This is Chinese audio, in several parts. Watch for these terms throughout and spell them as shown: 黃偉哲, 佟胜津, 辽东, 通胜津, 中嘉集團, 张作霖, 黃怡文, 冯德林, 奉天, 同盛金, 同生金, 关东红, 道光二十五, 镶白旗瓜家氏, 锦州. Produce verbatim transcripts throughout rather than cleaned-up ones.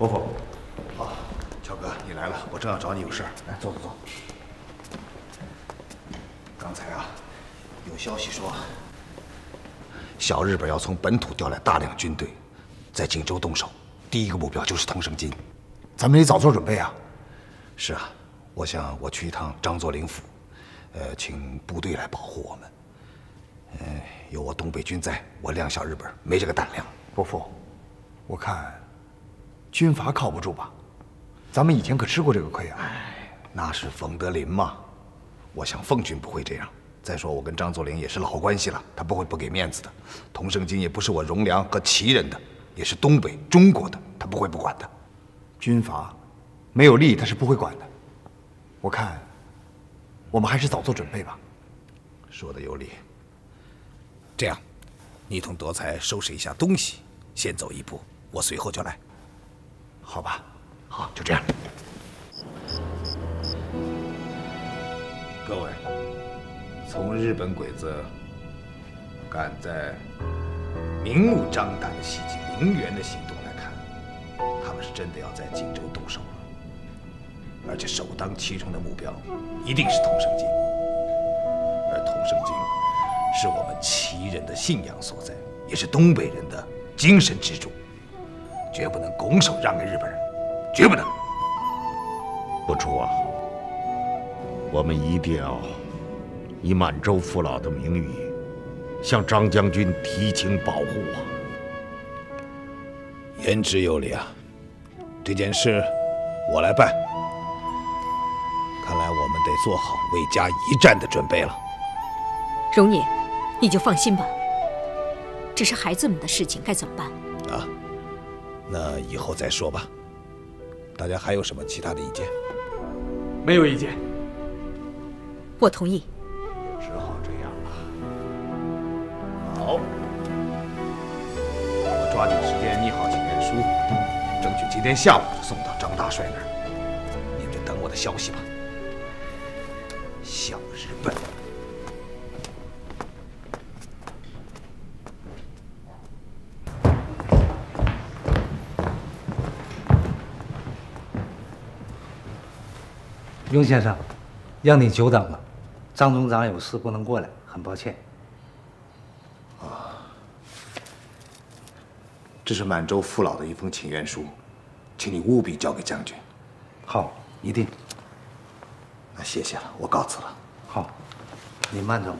伯父，啊，乔哥，你来了，我正要找你有事儿。来，坐坐坐。刚才啊，有消息说，小日本要从本土调来大量军队，在锦州动手，第一个目标就是通胜津，咱们得早做准备啊。是啊，我想我去一趟张作霖府，呃，请部队来保护我们。 嗯，有我东北军在，我亮小日本没这个胆量。伯父，我看军阀靠不住吧？咱们以前可吃过这个亏啊。哎，那是冯德林嘛。我想奉军不会这样。再说我跟张作霖也是老关系了，他不会不给面子的。佟胜津也不是我荣良和旗人的，也是东北中国的，他不会不管的。军阀没有利益他是不会管的。我看我们还是早做准备吧。说的有理。 这样，你同德才收拾一下东西，先走一步，我随后就来，好吧？好，就这样。各位，从日本鬼子敢在明目张胆地袭击陵园的行动来看，他们是真的要在锦州动手了，而且首当其冲的目标一定是佟胜津，而佟胜津。 是我们旗人的信仰所在，也是东北人的精神支柱，绝不能拱手让给日本人，绝不能。不出啊，我们一定要以满洲父老的名义，向张将军提请保护啊！言之有理啊，这件事我来办。看来我们得做好为家一战的准备了。荣爷。 你就放心吧，只是孩子们的事情该怎么办？啊，那以后再说吧。大家还有什么其他的意见？没有意见。我同意。只好这样了。好，我抓紧时间拟好请愿书，争取今天下午就送到张大帅那儿。你们就等我的消息吧。小日本。 雍先生，让你久等了，张总长有事不能过来，很抱歉。啊，这是满洲父老的一封请愿书，请你务必交给将军。好，一定。那谢谢了，我告辞了。好，你慢走。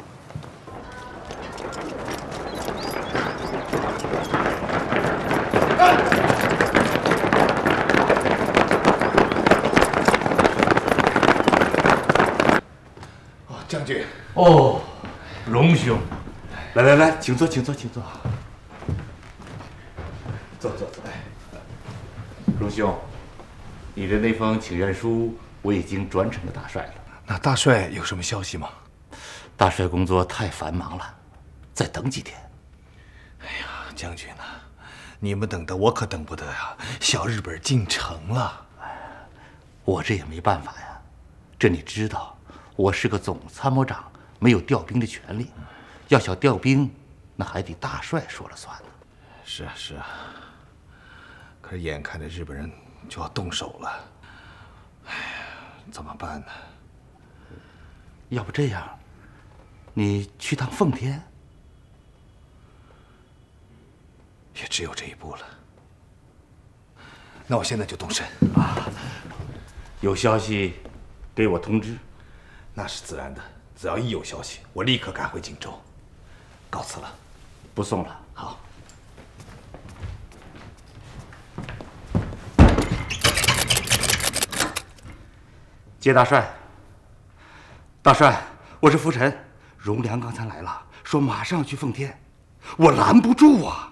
将军，哦，荣兄，来来来，请坐，请坐，请坐，坐坐坐。荣兄，你的那封请愿书我已经转呈给大帅了。那大帅有什么消息吗？大帅工作太繁忙了，再等几天。哎呀，将军呐、啊，你们等的我可等不得呀、啊！小日本进城了，我这也没办法呀。这你知道。 我是个总参谋长，没有调兵的权利。要想调兵，那还得大帅说了算呢。是啊，是啊。可是眼看着日本人就要动手了，哎呀，怎么办呢？要不这样，你去趟奉天，也只有这一步了。那我现在就动身啊！有消息给我通知。 那是自然的，只要一有消息，我立刻赶回锦州。告辞了，不送了。好。接大帅，大帅，我是拂尘。荣良刚才来了，说马上去奉天，我拦不住啊。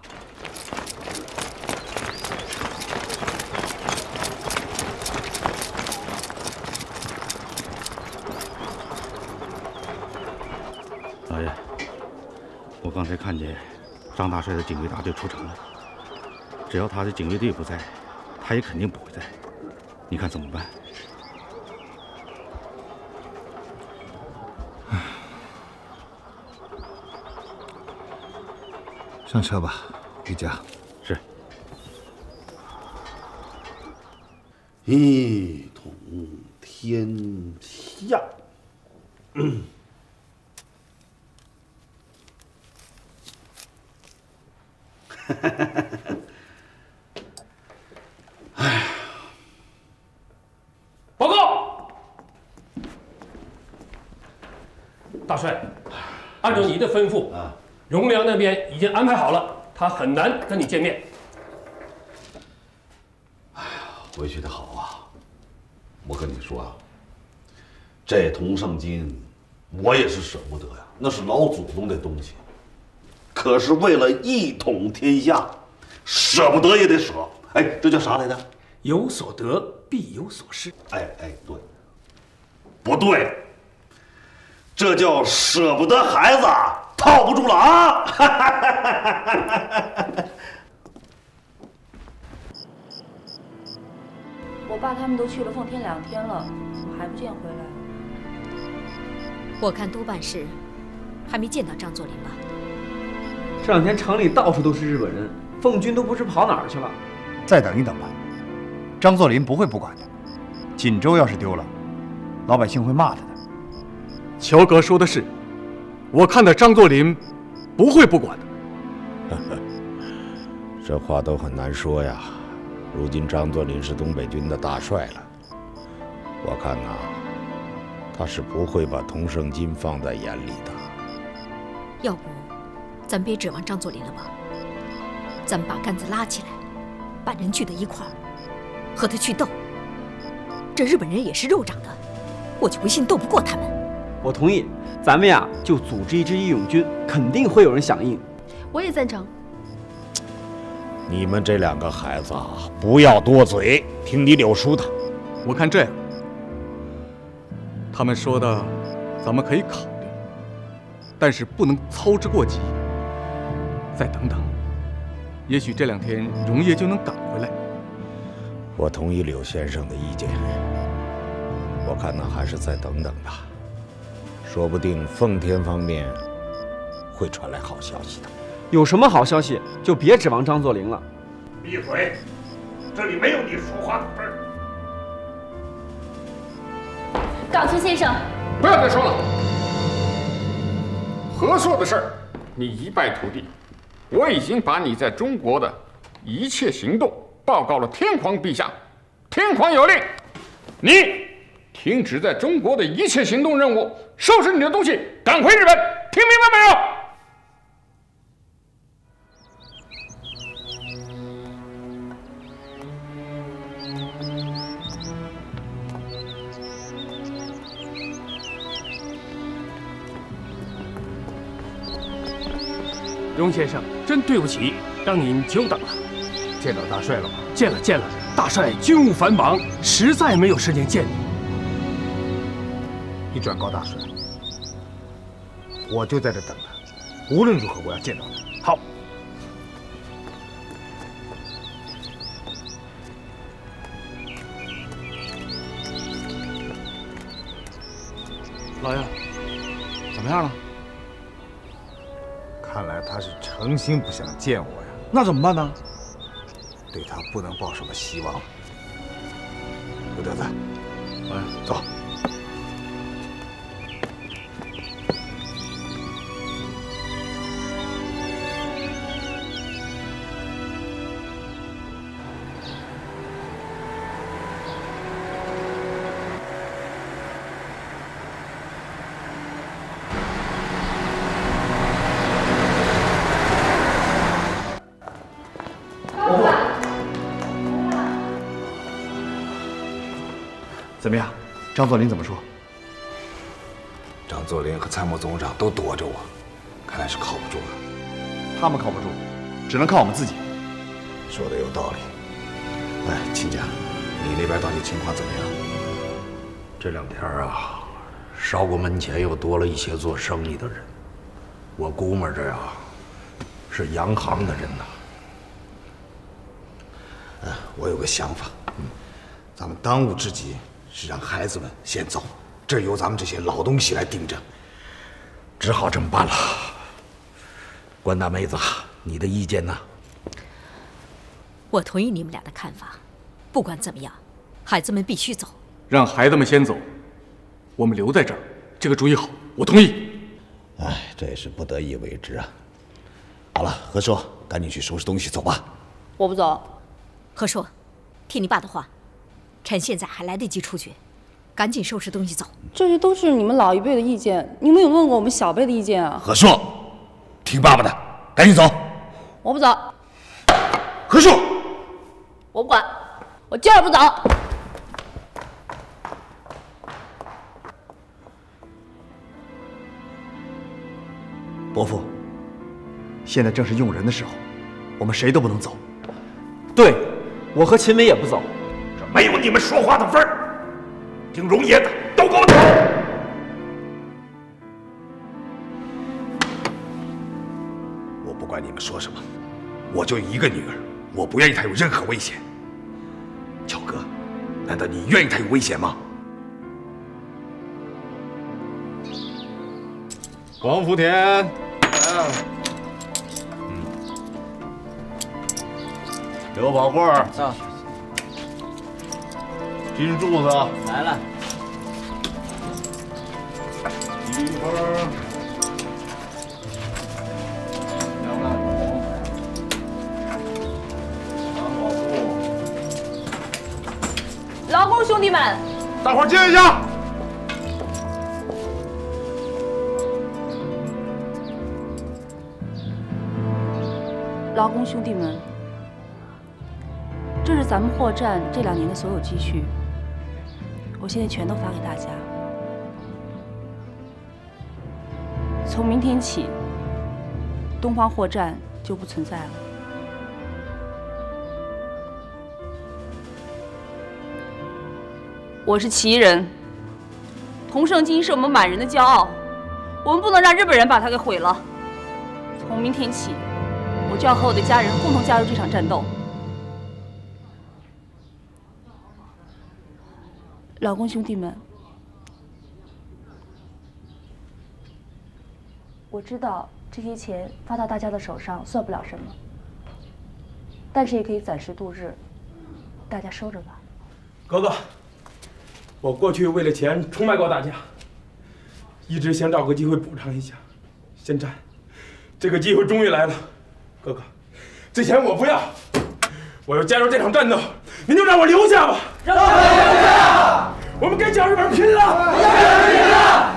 老爷，我刚才看见张大帅的警卫大队出城了。只要他的警卫队不在，他也肯定不会在。你看怎么办？上车吧，回家。是。一统天下。嗯 哎，报告，大帅，按照你的吩咐，啊，荣良那边已经安排好了，他很难跟你见面。哎呀，回去的好啊！我跟你说啊，这铜上金，我也是舍不得呀，那是老祖宗的东西。 可是为了一统天下，舍不得也得舍。哎，这叫啥来着？有所得必有所失。哎哎，对，不对？这叫舍不得孩子套不住了啊！我爸他们都去了奉天两天了，怎么还不见回来？我看多半是还没见到张作霖吧。 这两天城里到处都是日本人，奉军都不知跑哪儿去了。再等一等吧，张作霖不会不管的。锦州要是丢了，老百姓会骂他的。乔格说的是，我看到张作霖不会不管的。这话都很难说呀。如今张作霖是东北军的大帅了，我看呐、啊，他是不会把铜圣金放在眼里的。要不？ 咱别指望张作霖了吧，咱们把杆子拉起来，把人聚到一块儿，和他去斗。这日本人也是肉长的，我就不信斗不过他们。我同意，咱们呀就组织一支义勇军，肯定会有人响应。我也赞成。你们这两个孩子啊，不要多嘴，听你柳叔的。我看这样，他们说的，咱们可以考虑，但是不能操之过急。 再等等，也许这两天荣爷就能赶回来。我同意柳先生的意见，我看呢还是再等等吧，说不定奉天方面会传来好消息的。有什么好消息，就别指望张作霖了。闭嘴，这里没有你说话的份儿。冈村先生，不要再说了，和硕的事儿，你一败涂地。 我已经把你在中国的一切行动报告了天皇陛下，天皇有令，你停止在中国的一切行动任务，收拾你的东西，赶回日本，听明白没有？ 荣先生，真对不起，让您久等了。见到大帅了吗？见了，见了。大帅军务繁忙，实在没有时间见你。你转告大帅，我就在这等他。无论如何，我要见到他。好。老爷，怎么样了？ 看来他是诚心不想见我呀，那怎么办呢？对他不能抱什么希望。刘德子，哎，走。怎么样，张作霖怎么说？张作霖和参谋总长都躲着我，看来是靠不住了。他们靠不住，只能靠我们自己。说的有道理。哎，亲家，你那边到底情况怎么样？这两天啊，邵国门前又多了一些做生意的人，我估摸着呀，是洋行的人呐。哎，我有个想法，嗯，咱们当务之急。 是让孩子们先走，这由咱们这些老东西来盯着，只好这么办了。关大妹子，你的意见呢？我同意你们俩的看法，不管怎么样，孩子们必须走。让孩子们先走，我们留在这儿。这个主意好，我同意。哎，这也是不得已为之啊。好了，何硕，赶紧去收拾东西走吧。我不走。何硕，听你爸的话，趁现在还来得及出去，赶紧收拾东西走。这些都是你们老一辈的意见，你们有问过我们小辈的意见啊？何硕，听爸爸的，赶紧走。我不走。何硕，我不管，我就是不走。 伯父，现在正是用人的时候，我们谁都不能走。对，我和秦伟也不走。这没有你们说话的份儿，听荣爷的，都给我走！我不管你们说什么，我就一个女儿，我不愿意她有任何危险。乔哥，难道你愿意她有危险吗？王福田。 嗯，刘宝贵儿，金柱子来了，媳妇儿，杨兰红，王宝富，劳工兄弟们，大伙儿接一下。 劳工兄弟们，这是咱们货站这两年的所有积蓄，我现在全都发给大家。从明天起，东方货站就不存在了。我是旗人，同盛金是我们满人的骄傲，我们不能让日本人把它给毁了。从明天起。 我就要和我的家人共同加入这场战斗。老公兄弟们，我知道这些钱发到大家的手上算不了什么，但是也可以暂时度日，大家收着吧。哥哥，我过去为了钱出卖过大家，一直想找个机会补偿一下。现在，这个机会终于来了。 哥哥，这钱我不要，我要加入这场战斗，您就让我留下吧！让我留下！我们跟小日本拼了！拼了！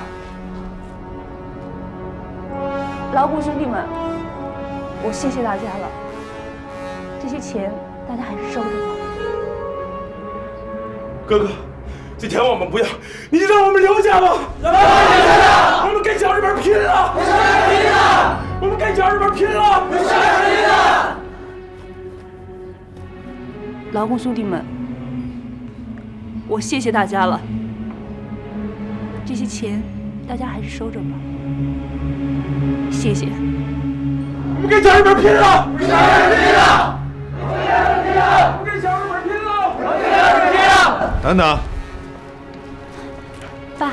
劳工兄弟们，我谢谢大家了，这些钱大家还是收着吧。哥哥，这钱我们不要，你就让我们留下吧！让我留下！我们跟小日本拼了！拼了！ 我们跟小日本拼了！跟小日本拼了！劳工兄弟们，我谢谢大家了。这些钱大家还是收着吧，谢谢。我们跟小日本拼了！跟小日本拼了！我们跟小日本拼了！我们跟小日本拼了！等等，爸。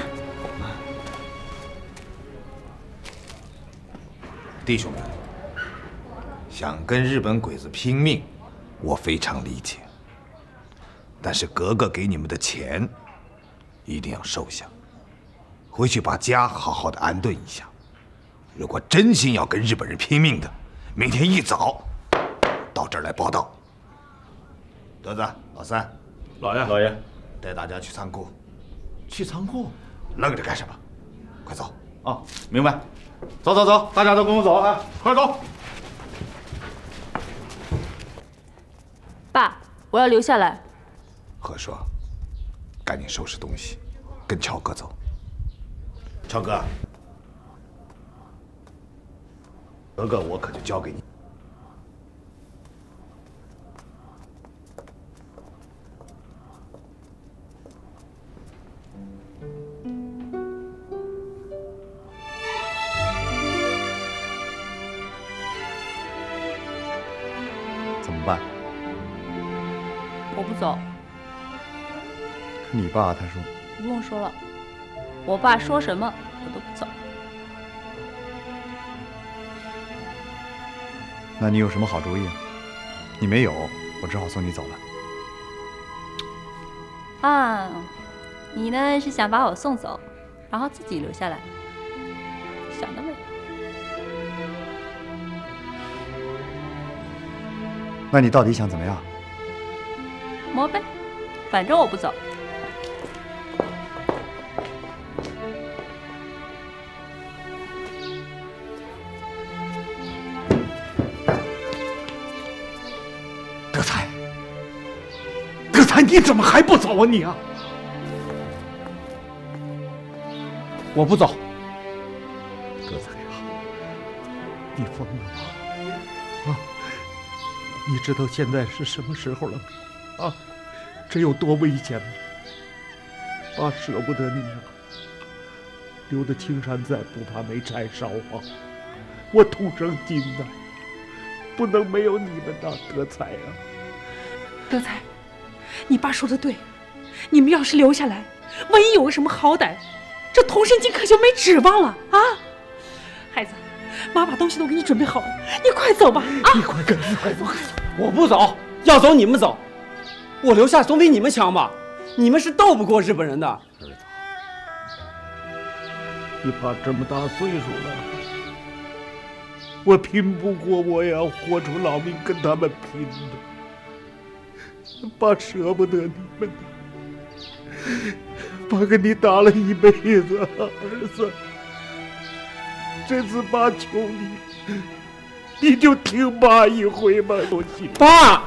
弟兄们，想跟日本鬼子拼命，我非常理解。但是格格给你们的钱，一定要收下，回去把家好好的安顿一下。如果真心要跟日本人拼命的，明天一早到这儿来报道。德子，老三，老爷，老爷，带大家去仓库。去仓库？愣着干什么？快走！哦，明白。 走走走，大家都跟我走啊！快走！爸，我要留下来。何硕，赶紧收拾东西，跟乔哥走。乔哥，哥哥，我可就交给你。你爸他说不用说了，我爸说什么我都不走。那你有什么好主意啊？你没有，我只好送你走了。啊，你呢是想把我送走，然后自己留下来？想得美！那你到底想怎么样？摸呗，反正我不走。 你怎么还不走啊你啊！我不走。德才啊，你疯了吗？啊！你知道现在是什么时候了吗？啊！这有多危险吗？啊，舍不得你啊！留得青山在，不怕没柴烧啊！我土生金的，不能没有你们呐，德才啊！德才。 你爸说的对，你们要是留下来，万一有个什么好歹，这同生金可就没指望了啊！孩子，妈把东西都给你准备好了，你快走吧！啊，你快跟，你快走！我不走，要走你们走，我留下总比你们强吧？你们是斗不过日本人的。儿子，你爸这么大岁数了，我拼不过，我也要豁出老命跟他们拼的。 爸舍不得你们，爸跟你打了一辈子，儿子，这次爸求你，你就听爸一回吧，东西。爸，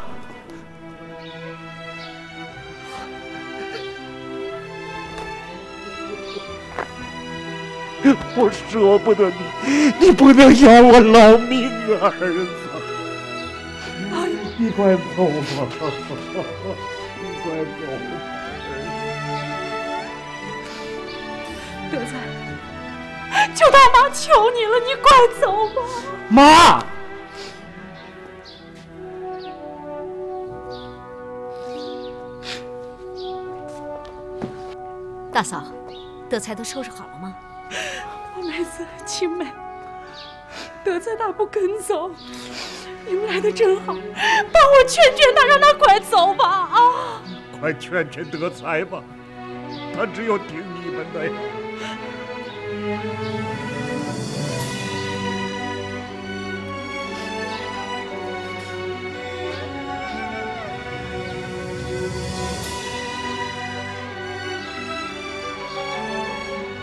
我舍不得你，你不能要我老命啊，儿子。 你快走吧！你快走吧！德才，求大妈，求你了，你快走吧！妈，大嫂，德才都收拾好了吗？我来自清迈，德才大不肯走。 你们来的真好，帮我劝劝他，让他快走吧啊！快劝劝德才吧，他只有听你们的呀。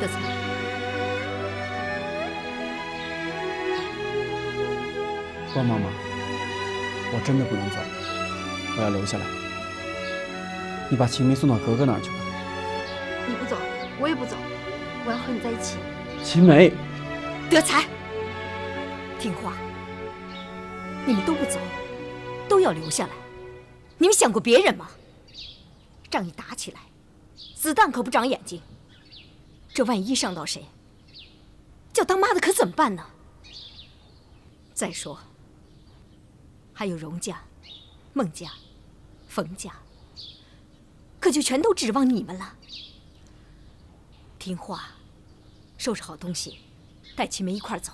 德才。 关妈妈，我真的不能走，我要留下来。你把秦梅送到格格那儿去吧。你不走，我也不走，我要和你在一起。秦梅，德才，听话，你们都不走，都要留下来。你们想过别人吗？仗义打起来，子弹可不长眼睛。这万一伤到谁，叫当妈的可怎么办呢？再说。 还有荣家、孟家、冯家，可就全都指望你们了。听话，收拾好东西，带秦梅一块儿走。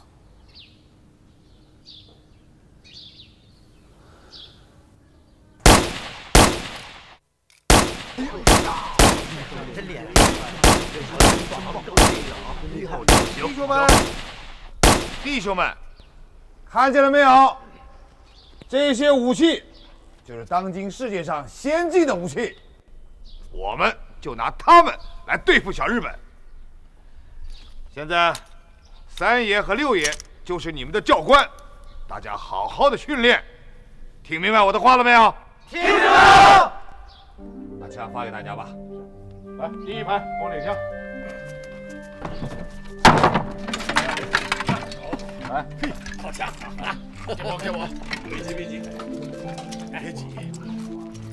这脸，弟兄们，弟兄们，看见了没有？ 这些武器，就是当今世界上先进的武器，我们就拿它们来对付小日本。现在，三爷和六爷就是你们的教官，大家好好的训练，听明白我的话了没有？听明白了。把枪发给大家吧。来，第一排给我领枪。来，嘿，好枪啊！ 给我，给我，别急，别急，别急，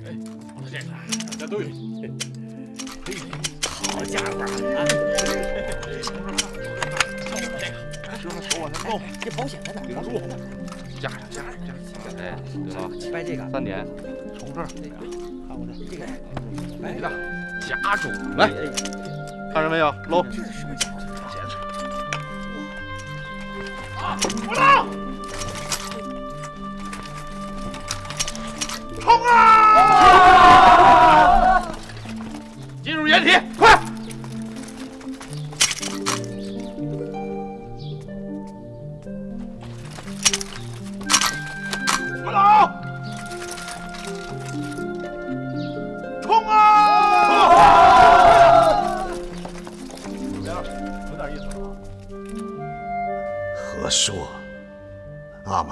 哎，放到这个，大家都有。嘿，好家伙啊！这个，手往上抱，这保险在哪？顶住，加上，加上，加上。哎，对了，掰这个，三点，从这儿，看我的，这个，来，夹住，来，看着没有？搂。这是什么家伙？啊，我来。 冲啊！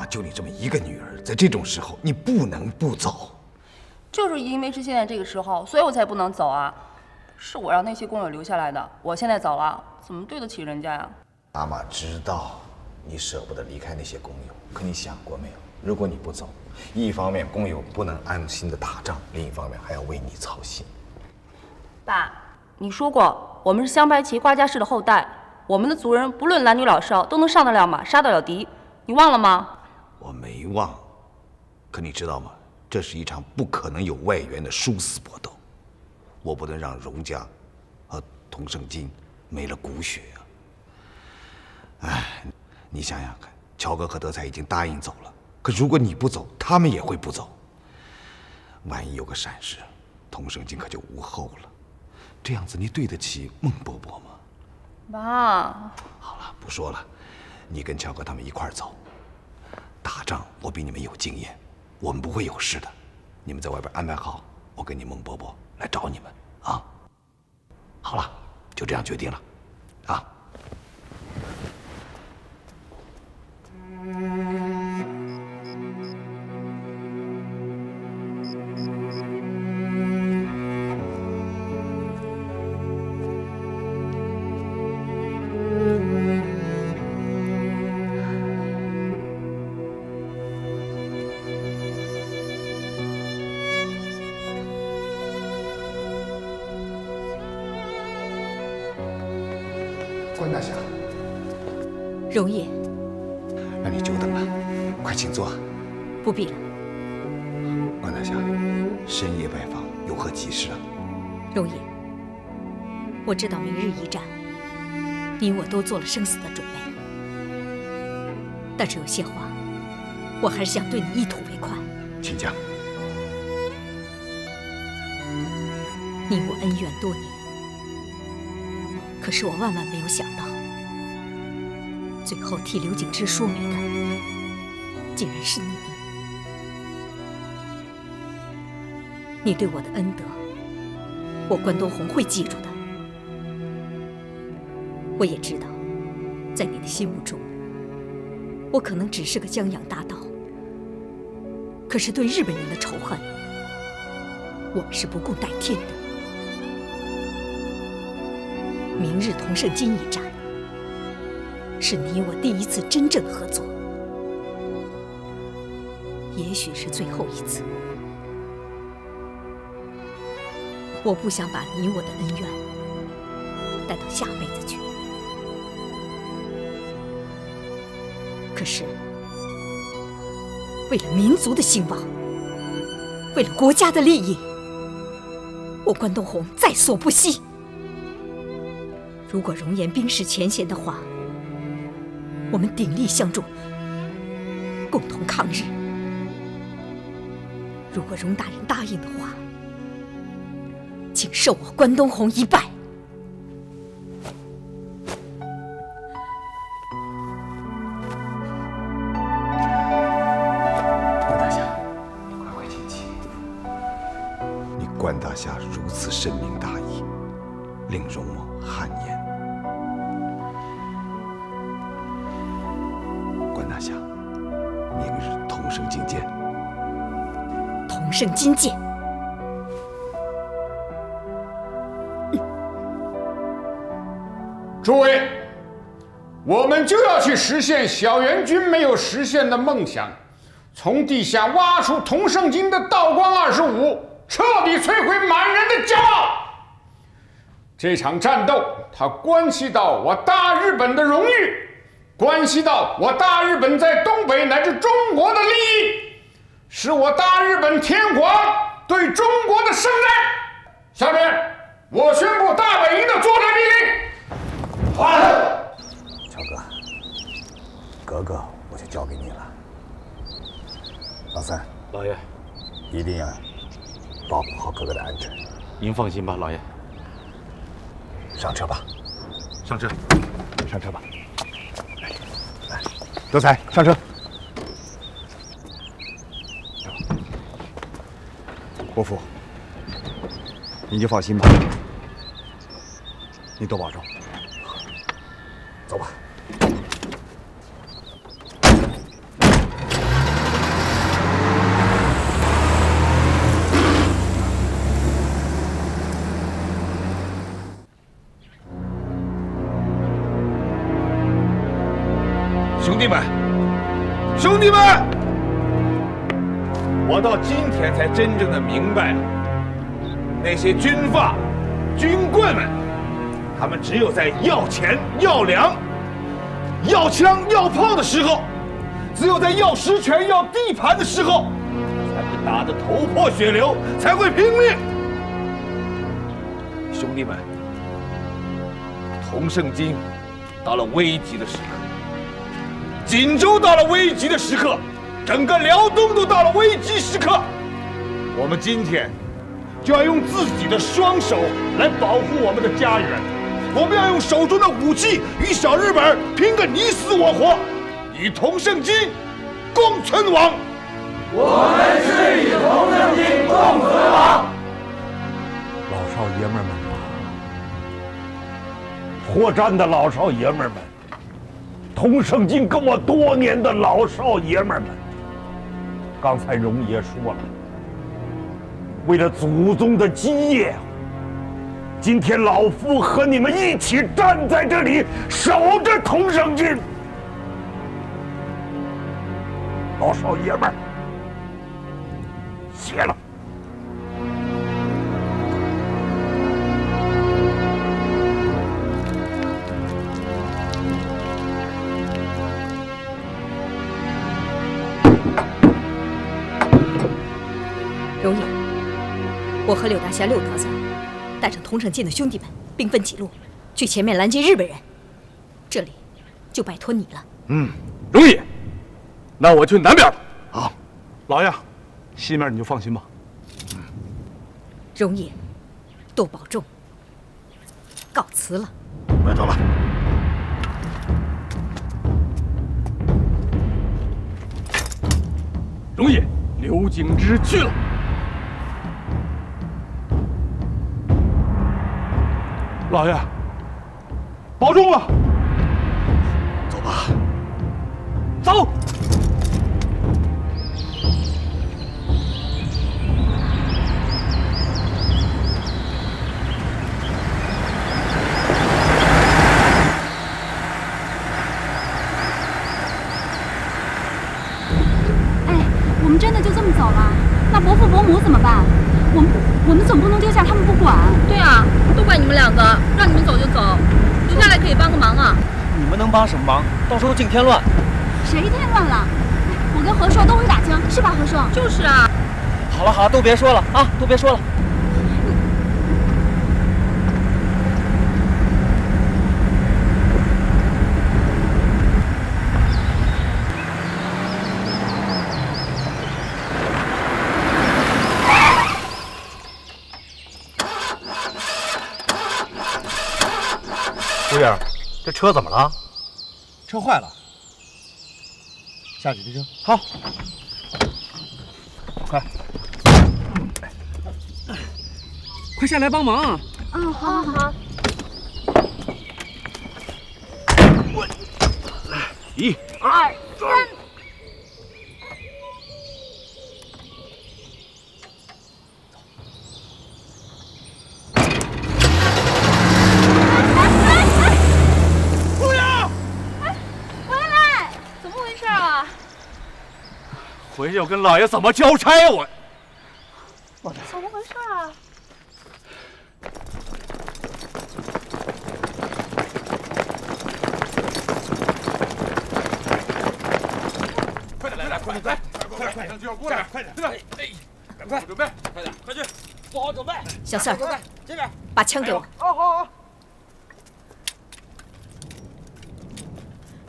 就你这么一个女儿，在这种时候你不能不走。就是因为是现在这个时候，所以我才不能走啊。是我让那些工友留下来的，我现在走了，怎么对得起人家呀？妈妈知道你舍不得离开那些工友，可你想过没有？如果你不走，一方面工友不能安心的打仗，另一方面还要为你操心。爸，你说过我们是镶白旗瓜家氏的后代，我们的族人不论男女老少都能上得了马，杀得了敌，你忘了吗？我没忘，可你知道吗？这是一场不可能有外援的殊死搏斗。 我不能让荣家和童胜金没了骨血啊！哎，你想想看，乔哥和德才已经答应走了，可如果你不走，他们也会不走。万一有个闪失，童胜金可就无后了。这样子，你对得起孟伯伯吗？妈，好了，不说了，你跟乔哥他们一块儿走。打仗我比你们有经验，我们不会有事的。你们在外边安排好，我跟你孟伯伯 来找你们啊！好了，就这样决定了，啊！容易，让你久等了，快请坐。不必了。万大侠，深夜拜访有何急事啊？容易，我知道明日一战，你我都做了生死的准备，但是有些话，我还是想对你一吐为快。请讲。你我恩怨多年，可是我万万没有想到， 最后替刘景之说媒的，竟然是你！你对我的恩德，我关东红会记住的。我也知道，在你的心目中，我可能只是个江洋大盗。可是对日本人的仇恨，我们是不共戴天的。明日同胜金一战， 是你我第一次真正合作，也许是最后一次。我不想把你我的恩怨带到下辈子去。可是，为了民族的兴旺，为了国家的利益，我关东红在所不惜。如果容颜冰释前嫌的话， 我们鼎力相助，共同抗日。如果荣大人答应的话，请受我关东红一拜。关大侠，你快快请起。你关大侠如此深明大义，令容我汗颜。 大侠，明日同生金剑。同生金剑。诸位，我们就要去实现小元军没有实现的梦想，从地下挖出同胜金的道光二十五，彻底摧毁满人的骄傲。这场战斗，它关系到我大日本的荣誉， 关系到我大日本在东北乃至中国的利益，是我大日本天皇对中国的圣战。下面我宣布大本营的作战命令。好，乔哥，格格我就交给你了。老三，老爷，一定要保护好格格的安全。您放心吧，老爷。上车吧，上车，上车吧。 德才，上车。伯父，您就放心吧，您多保重。走吧。兄弟们，我到今天才真正的明白了，那些军阀、军棍们，他们只有在要钱、要粮、要枪、要炮的时候，只有在要实权、要地盘的时候，才会打得头破血流，才会拼命。兄弟们，同盛京到了危急的时刻。 锦州到了危急的时刻，整个辽东都到了危机时刻。我们今天就要用自己的双手来保护我们的家园，我们要用手中的武器与小日本拼个你死我活，与同盛京共存亡。我们是与同盛京共存亡。老少爷们们啊，火站的老少爷们们。 同盛京跟我多年的老少爷们们，刚才荣爷说了，为了祖宗的基业，今天老夫和你们一起站在这里，守着同盛京。老少爷们，谢了。 荣爷，我和柳大侠、柳格子带着同盛京的兄弟们，兵分几路，去前面拦截日本人。这里就拜托你了。嗯，荣爷，那我去南边了。好，老爷，西面你就放心吧。嗯、荣爷，多保重。告辞了。我要走了。荣爷，刘景之去了。 老爷，保重了。走吧，走。哎，我们真的就这么走了？那伯父伯母怎么办？我们我们总不能丢下他们不管。对啊。 都怪你们两个，让你们走就走，留下来可以帮个忙啊！你们能帮什么忙？到时候净添乱。谁添乱了？我跟何硕都会打枪，是吧？何硕。就是啊。好了好了，都别说了啊，都别说了。这车怎么了？车坏了，下去提车。好，快，快下来帮忙啊！嗯，好，好，好。我，一、二、三。回去我跟老爷怎么交差呀？我，老爷，怎么回事啊？快点，来来，快点，快点，快点，过来，快点，哎哎，赶快准备，快点，快去，做好准备。小四儿，这边，把枪给我。好好好。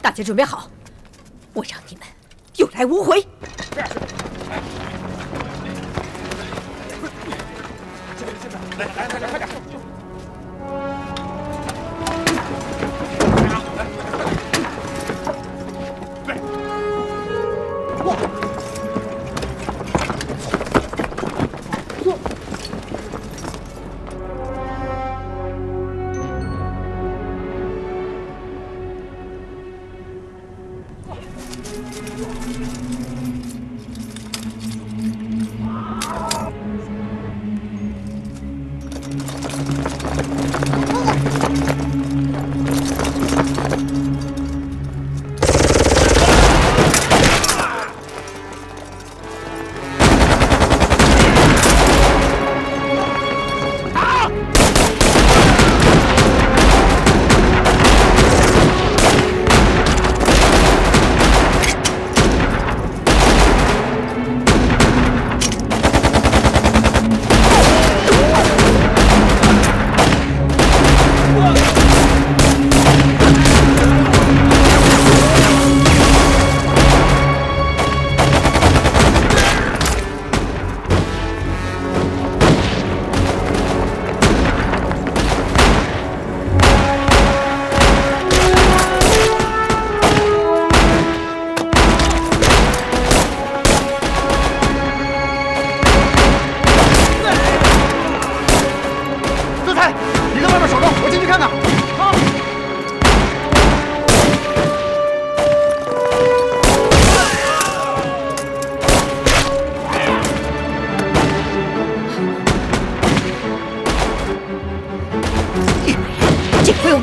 大家准备好，我让你们有来无回。 这边，来来来，快点！来，哇！坐。坐。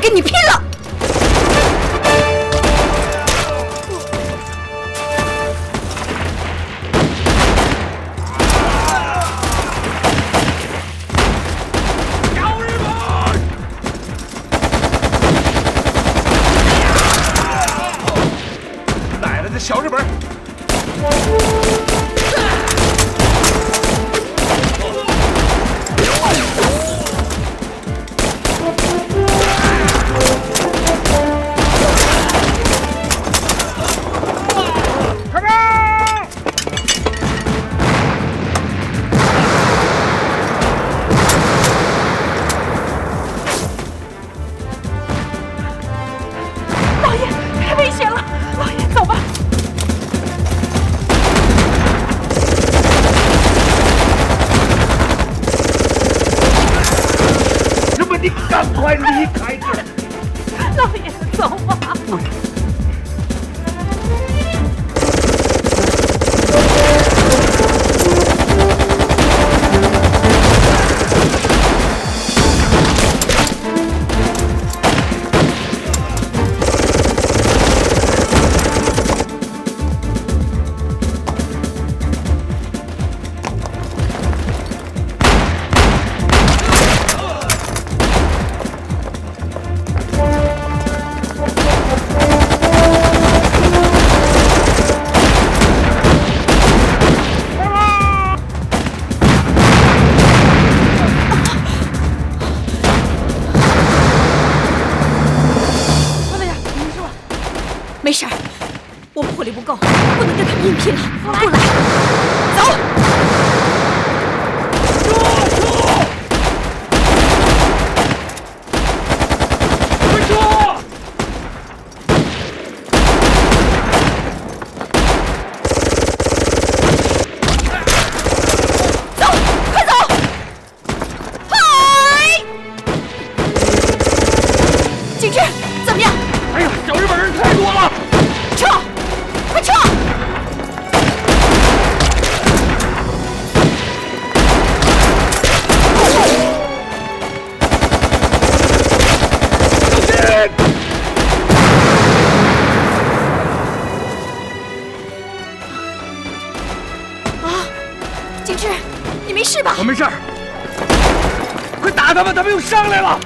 我跟你拼了！小日本，快点！老爷，太危险了！老爷，走吧。 你赶快离开这儿！老爷，走吧。没事儿，我们火力不够，不能跟他们硬拼了。过来，走，走，快走，嗨！景芝，怎么样？哎呀，小日本人太多了。 撤！快撤！小心！啊，景芝，你没事吧？我没事。快打他们，他们又上来了！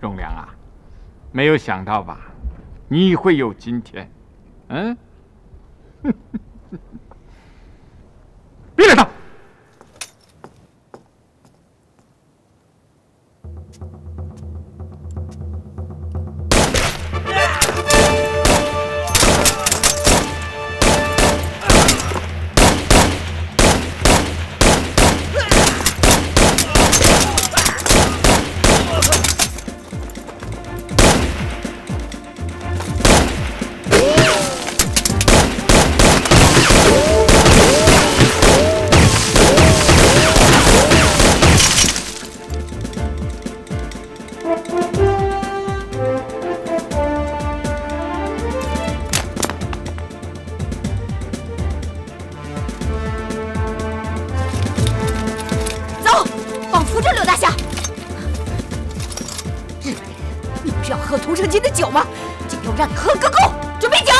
仲良啊，没有想到吧？你会有今天，嗯？别理他！喝同城金的酒吗？今天我让你喝个够！准备酒。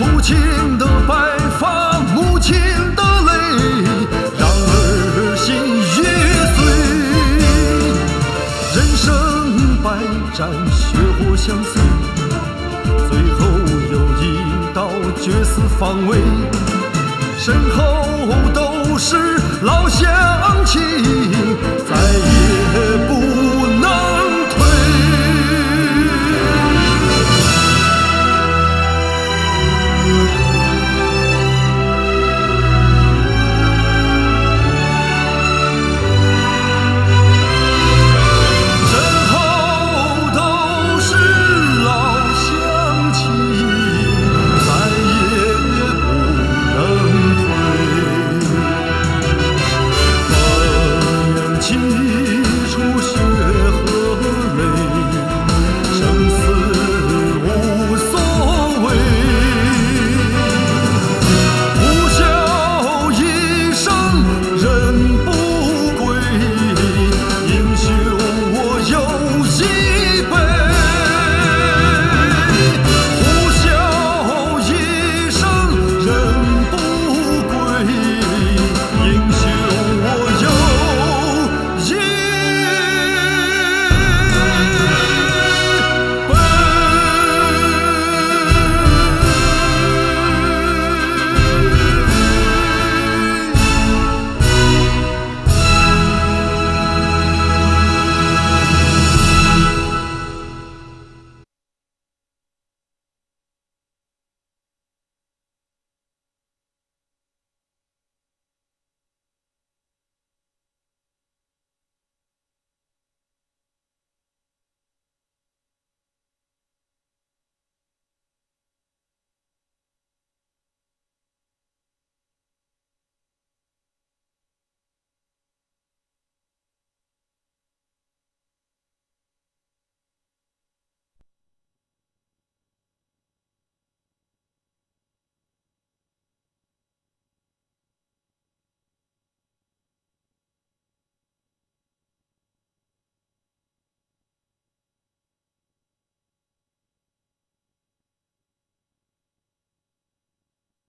无情的白发，无情的泪。快战，血火相随，最后有一道决死防卫，身后都是老乡亲，再也不。